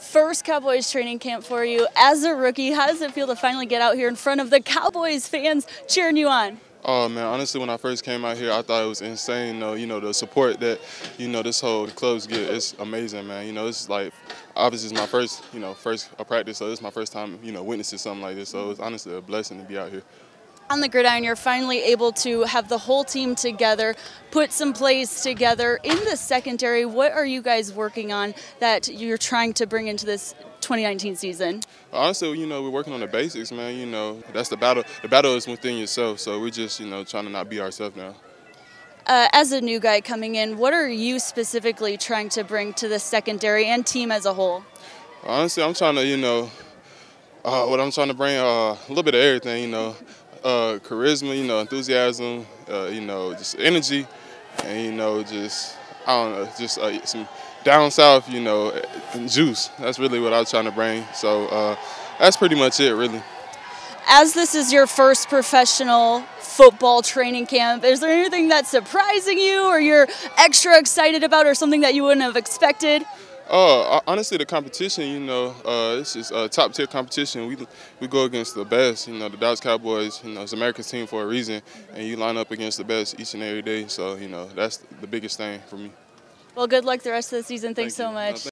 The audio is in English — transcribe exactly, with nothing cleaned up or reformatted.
First Cowboys training camp for you as a rookie. How does it feel to finally get out here in front of the Cowboys fans cheering you on? Oh, man, honestly, when I first came out here, I thought it was insane, though. You know, the support that, you know, this whole club's get, it's amazing, man. You know, it's like, obviously, it's my first, you know, first practice, so it's my first time, you know, witnessing something like this. So it's honestly a blessing to be out here. On the gridiron, you're finally able to have the whole team together, put some plays together. In the secondary, what are you guys working on that you're trying to bring into this twenty nineteen season? Honestly, you know, we're working on the basics, man. You know, that's the battle. The battle is within yourself, so we're just, you know, trying to not be ourselves now. Uh, as a new guy coming in, what are you specifically trying to bring to the secondary and team as a whole? Honestly, I'm trying to, you know, uh, what I'm trying to bring, uh, a little bit of everything, you know. Uh, charisma, you know, enthusiasm, uh, you know, just energy, and, you know, just, I don't know, just uh, some down south, you know, juice. That's really what I was trying to bring. So uh, that's pretty much it, really. As this is your first professional football training camp, is there anything that's surprising you or you're extra excited about or something that you wouldn't have expected? Oh, honestly, the competition, you know, uh, it's just uh, top-tier competition. We we go against the best, you know, the Dallas Cowboys, you know, it's America's team for a reason, and you line up against the best each and every day. So, you know, that's the biggest thing for me. Well, good luck the rest of the season. Thanks so much.